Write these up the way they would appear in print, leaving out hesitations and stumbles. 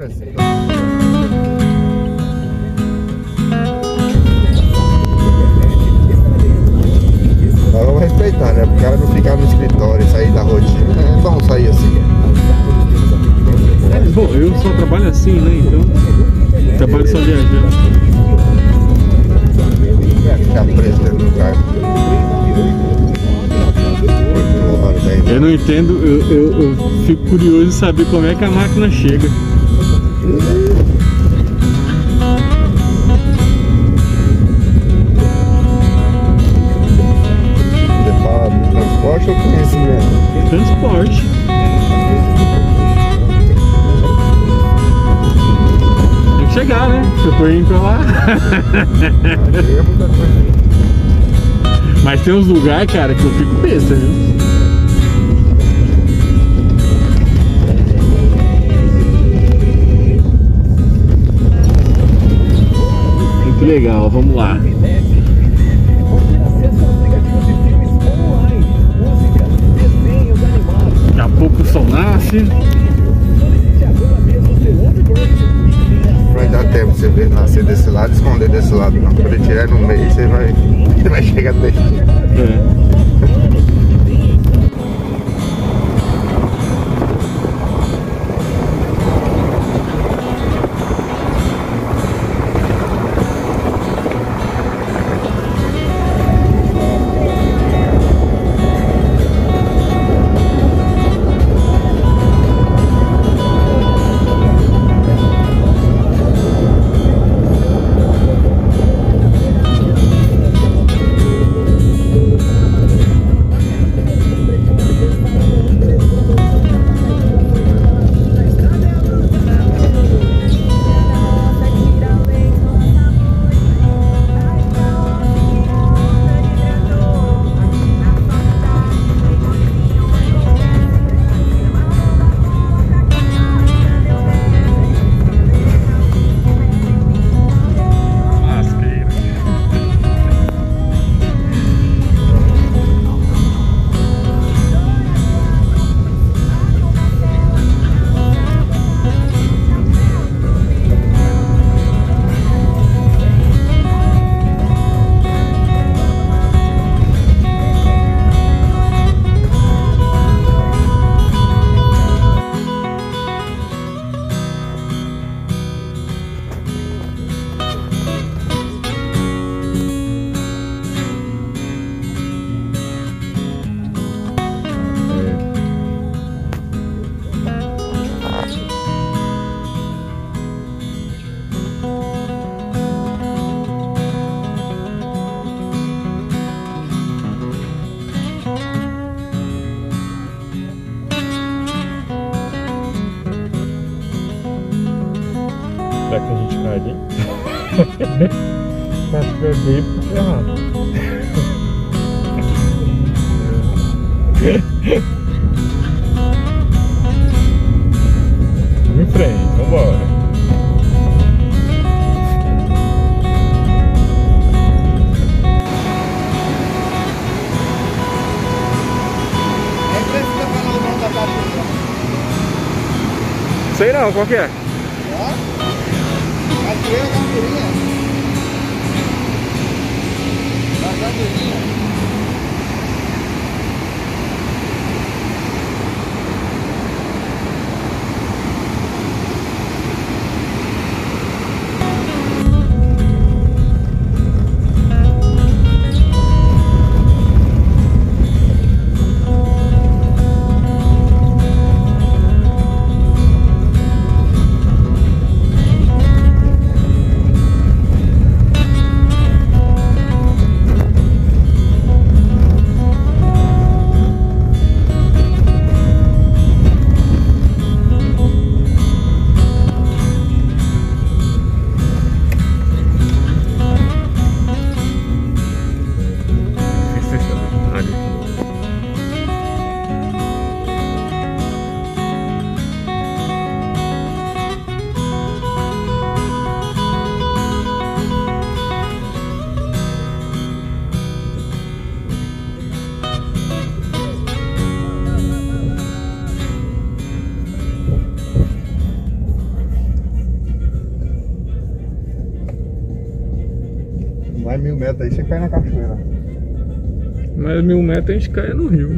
prazer. Nós vamos respeitar, né? Para o cara não ficar no escritório e sair da rotina, né? É bom sair assim. Bom, eu só trabalho assim, né? Então, trabalho só viajando. Ficar preso dentro do carro. 8 horas ainda. Eu não entendo, eu fico curioso em saber como é que a máquina chega. Você fala do transporte ou conhecimento? Transporte. Tem que chegar, né? Eu tô indo pra lá. Chega muita coisa. Mas tem uns lugares, cara, que eu fico besta, viu? Muito legal, vamos lá. Daqui a pouco o sol nasce. Vai dar tempo você ver nascer desse lado e esconder desse lado, não. Quando ele tirar no meio, você vai... Você vai chegar até aqui. Será que a gente cai ali? Acho que é bem errado. Vamos em frente, vambora. Sei não, qual que é? mais 1000 metros aí você cai na cachoeira. Mais 1000 metros a gente cai no rio.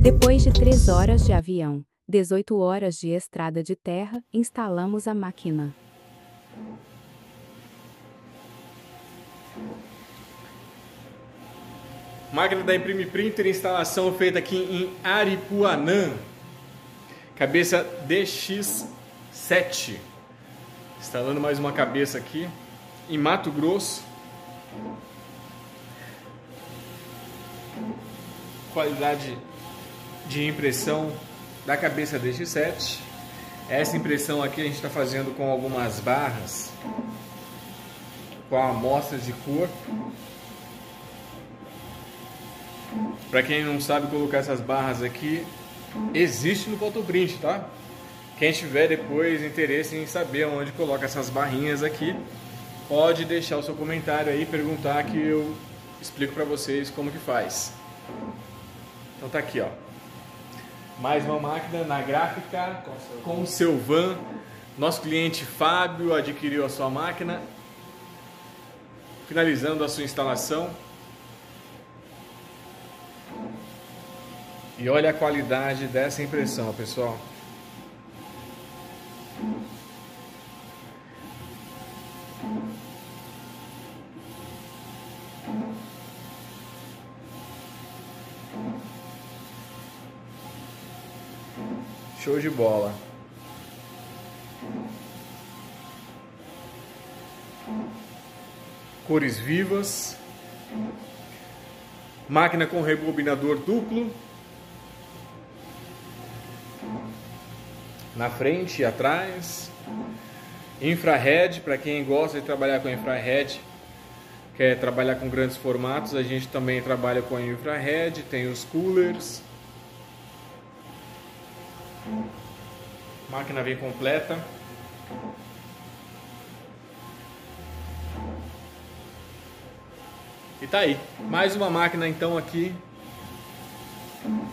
Depois de 3 horas de avião, 18 horas de estrada de terra, instalamos a máquina. Máquina da Imprimiprinter, instalação feita aqui em Aripuanã. Cabeça DX7. Instalando mais uma cabeça aqui em Mato Grosso. Qualidade de impressão da cabeça DX7. Essa impressão aqui a gente está fazendo com algumas barras, com amostras de cor. Para quem não sabe colocar essas barras aqui, existe no PhotoPrint, tá? Quem tiver depois interesse em saber onde coloca essas barrinhas aqui, pode deixar o seu comentário aí, perguntar que eu explico para vocês como que faz. Então tá aqui, ó. Mais uma máquina na Gráfica Conselvan. Nosso cliente Fábio adquiriu a sua máquina, finalizando a sua instalação. E olha a qualidade dessa impressão, pessoal. Show de bola. Cores vivas. Máquina com rebobinador duplo. Na frente e atrás. Infrared, para quem gosta de trabalhar com infrared, quer trabalhar com grandes formatos, a gente também trabalha com infrared, tem os coolers. Máquina bem completa. E tá aí, mais uma máquina então aqui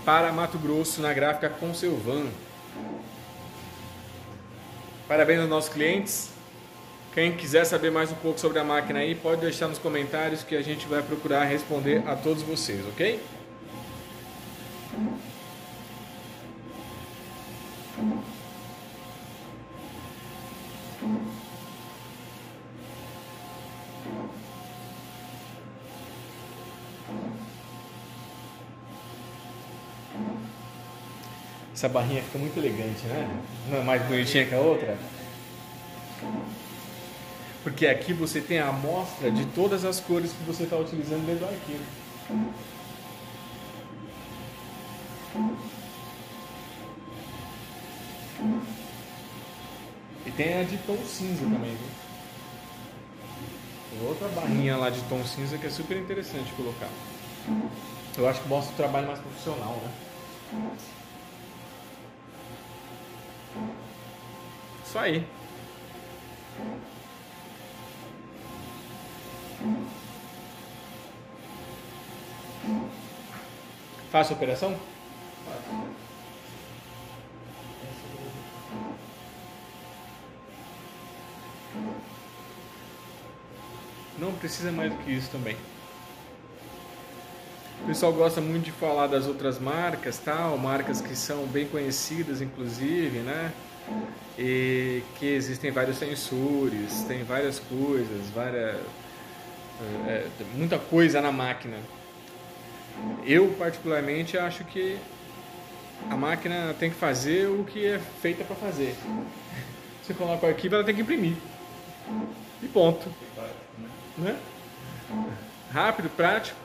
para Mato Grosso, na Gráfica Conselvan. Parabéns aos nossos clientes. Quem quiser saber mais um pouco sobre a máquina aí, pode deixar nos comentários que a gente vai procurar responder a todos vocês, ok? Essa barrinha fica muito elegante, né? Não é mais bonitinha que a outra? Porque aqui você tem a amostra de todas as cores que você está utilizando dentro do arquivo. E tem a de tom cinza também, viu? Tem outra barrinha lá de tom cinza que é super interessante colocar. Eu acho que mostra o trabalho mais profissional, né? Isso aí. Faça a operação? Faço. Não precisa mais do que isso também. O pessoal gosta muito de falar das outras marcas, tal, marcas que são bem conhecidas, inclusive, né? E que existem vários sensores, tem várias coisas, muita coisa na máquina. Eu, particularmente, acho que a máquina tem que fazer o que é feita para fazer. Você coloca o arquivo, ela tem que imprimir. E ponto. Né? Rápido, prático.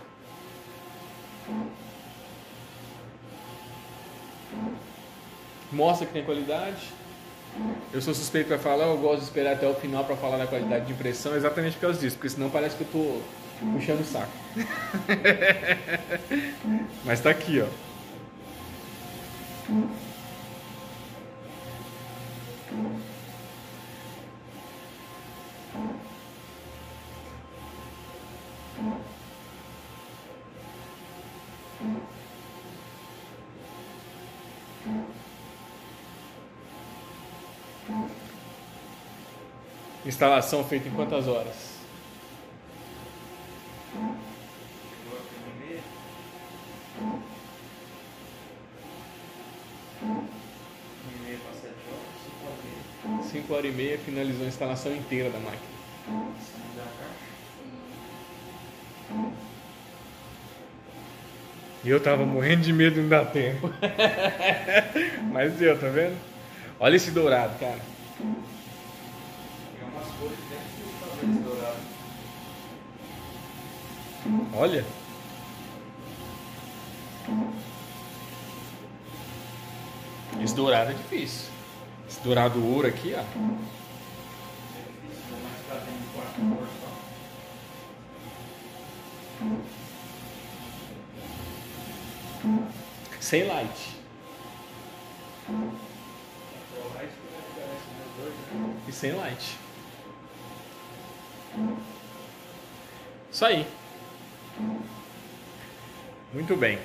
Mostra que tem qualidade. Eu sou suspeito para falar, eu gosto de esperar até o final para falar da qualidade de impressão, exatamente por causa disso, porque senão parece que eu tô puxando o saco. Mas tá aqui, ó. Instalação feita em quantas horas? 2 horas e meia. E meia para 7 horas, 5 horas e meia. 5 horas e meia finalizou a instalação inteira da máquina. E eu tava morrendo de medo de não dar tempo. Mas deu, tá vendo? Olha esse dourado, cara. Olha. Esse dourado é difícil. Esse dourado ouro aqui, ó. Sem light. E sem light. Isso aí. Muito bem.